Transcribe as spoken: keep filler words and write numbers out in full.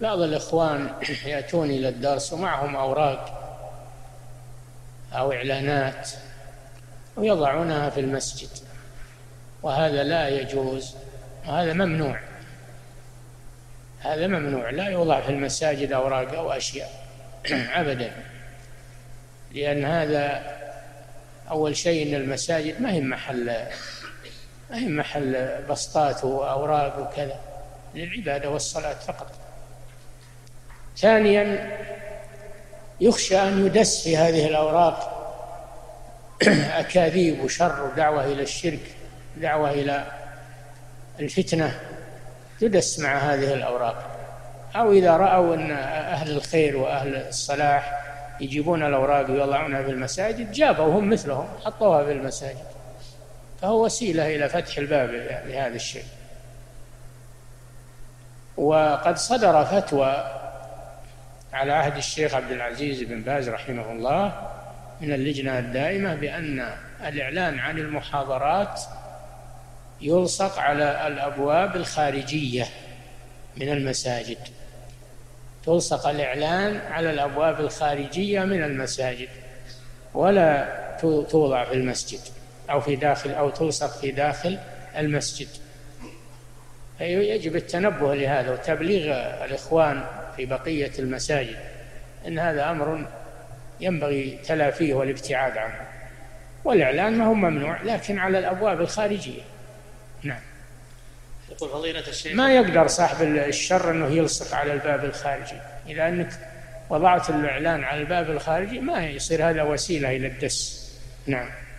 بعض الإخوان يأتون إلى الدرس ومعهم أوراق أو إعلانات ويضعونها في المسجد، وهذا لا يجوز، وهذا ممنوع، هذا ممنوع، لا يوضع في المساجد أوراق أو أشياء أبدا، لأن هذا أول شيء إن المساجد ما هي محل ما هي محل بسطات وأوراق وكذا، للعبادة والصلاة فقط. ثانيا يخشى أن يدس في هذه الأوراق أكاذيب وشر ودعوة إلى الشرك، دعوة إلى الفتنة تدس مع هذه الأوراق، أو إذا رأوا أن أهل الخير وأهل الصلاح يجيبون الأوراق ويضعونها في المساجد جابوا هم مثلهم حطوها في المساجد، فهو وسيلة إلى فتح الباب لهذا الشيء. وقد صدر فتوى على عهد الشيخ عبد العزيز بن باز رحمه الله من اللجنة الدائمة بأن الإعلان عن المحاضرات يلصق على الأبواب الخارجية من المساجد، تلصق الإعلان على الأبواب الخارجية من المساجد، ولا توضع في المسجد أو في داخل أو تلصق في داخل المسجد. يجب التنبه لهذا وتبليغ الإخوان في بقية المساجد إن هذا أمر ينبغي تلافيه والابتعاد عنه، والإعلان ما هو ممنوع لكن على الأبواب الخارجية. نعم. يقول فضيلة الشيخ ما يقدر صاحب الشر أنه يلصق على الباب الخارجي، إذا أنك وضعت الإعلان على الباب الخارجي ما يصير هذا وسيلة إلى الدس. نعم.